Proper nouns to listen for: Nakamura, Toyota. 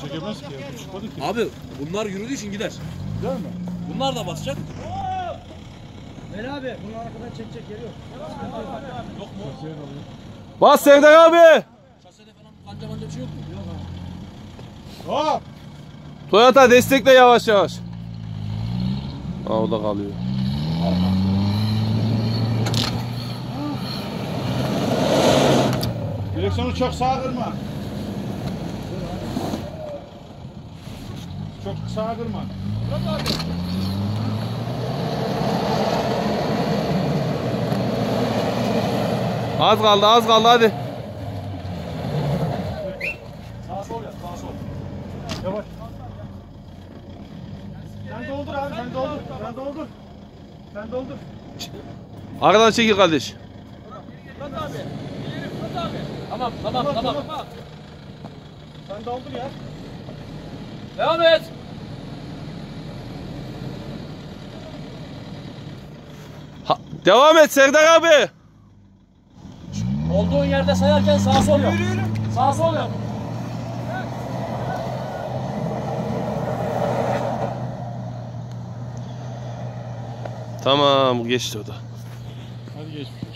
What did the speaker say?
çekemez ki ya. Çıkmadı ki. Abi bunlar yürüdüğü için gider. Gider mi? Bunlar da basacak. Mel abi bunun arkadan çekecek yeri yok. Yok mu? Bas Sevda abi. Şasede falan kanca manca bir şey yok mu? Yok abi. Hop. Toyota destekle yavaş yavaş. Aa o da kalıyor. Direksiyonu çok sağa kırma. Çok sağa kırma. Bırak abi. Az kaldı, az kaldı hadi. Sağa sol yap, sağa sol. Yavaş. Sen doldur abi, sen doldur. Sen doldur. Sen doldur. Arkadan çekil kardeş. Fırat abi. İleri Fırat abi. Tamam, tamam, tamam. Sen doldur ya. Devam et. Ha, devam et Serdar abi. Olduğun yerde sayarken sağa sol yap. Sağa sol yap. Tamam bu geçti o da. Hadi geç.